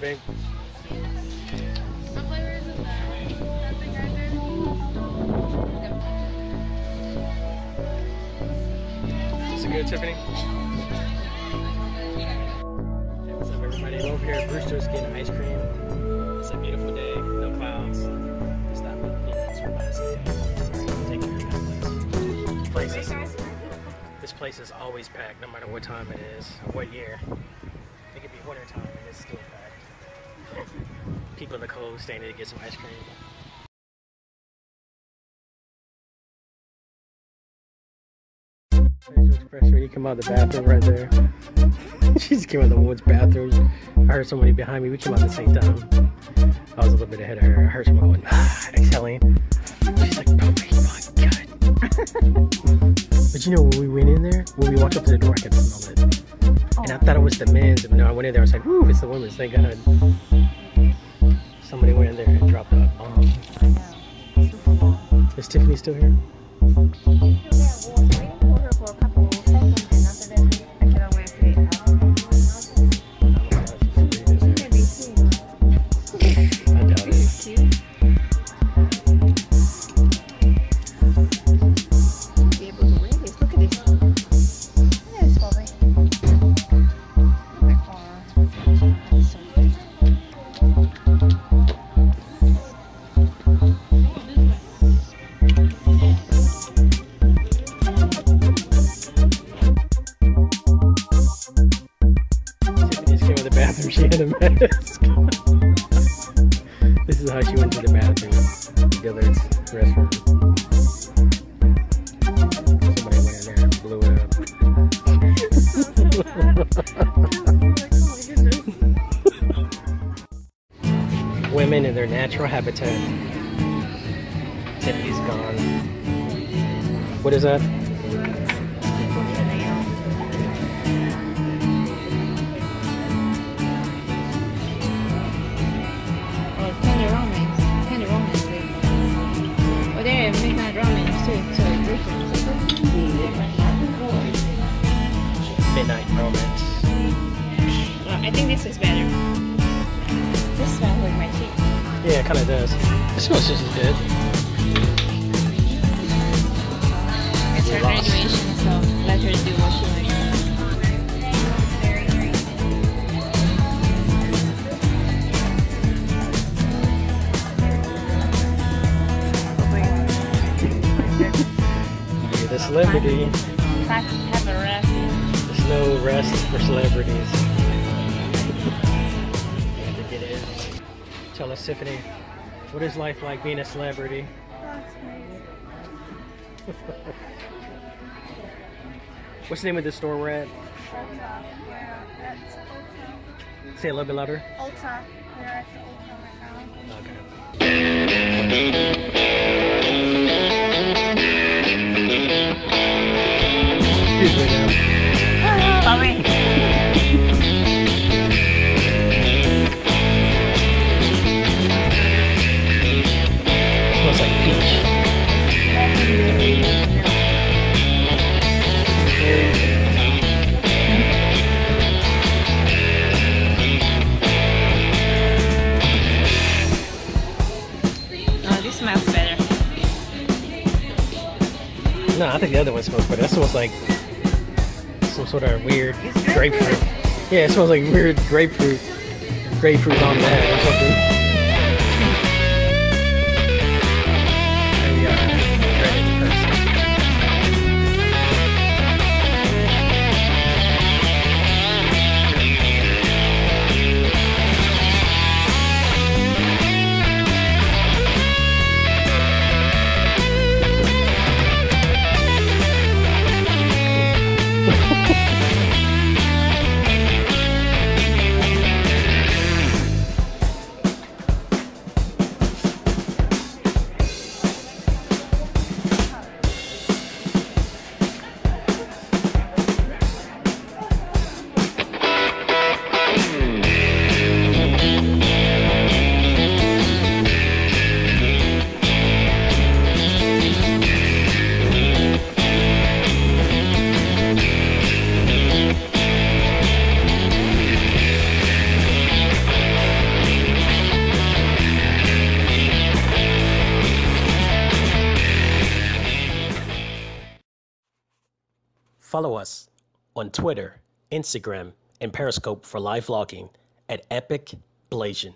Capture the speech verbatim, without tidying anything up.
right, babe? What flavor is it? That thing right there? Yep. Is it good, Tiffany? Hey, what's up, everybody? We're over here at Bruster's getting ice cream. It's a beautiful day. No clouds. It's not really beautiful. Take care of that place. This place is, this place is always packed, no matter what time it is, or what year. It could be winter time and it's still packed. People in the cold standing to get some ice cream. You come out of the bathroom right there. She just came out of the woman's bathroom. I heard somebody behind me. We came out at the same time. I was a little bit ahead of her. I heard someone going, ah, exhaling. She's like, oh my god. But you know, when we went in there, when we walked up to the door, I could smell it. And I thought it was the men's. And no, I went in there. I was like, ooh, it's the women's. Thank god. Somebody went in there and dropped a bomb. Is Tiffany still here? She had a mask. This is how she went to the bathroom. Dillard's restroom. Somebody went in there and blew it up. Women in their natural habitat. Tiffany's gone. What is that? Midnight romance. Well, I think this is better. This smells like my cheek. Yeah, it kind of does. This smells just as good. It's her graduation, so let her do what she likes. You're the celebrity. Have, have a rest. No rest for celebrities. Yeah, I think it is. Tell us, Tiffany, what is life like being a celebrity? That's amazing. What's the name of this store we're at? Ulta. We're at Ulta. Say it a little bit louder. Ulta. We're at the Ulta right now. Okay. Excuse me now. Sorry. Smells like peach. Oh, this smells better. No, I think the other one smells better. That smells like some sort of weird grapefruit. Yeah, it smells like weird grapefruit. Grapefruit on that or something. There we are. Ready in person. Follow us on Twitter, Instagram, and Periscope for live vlogging at EpicBlasian.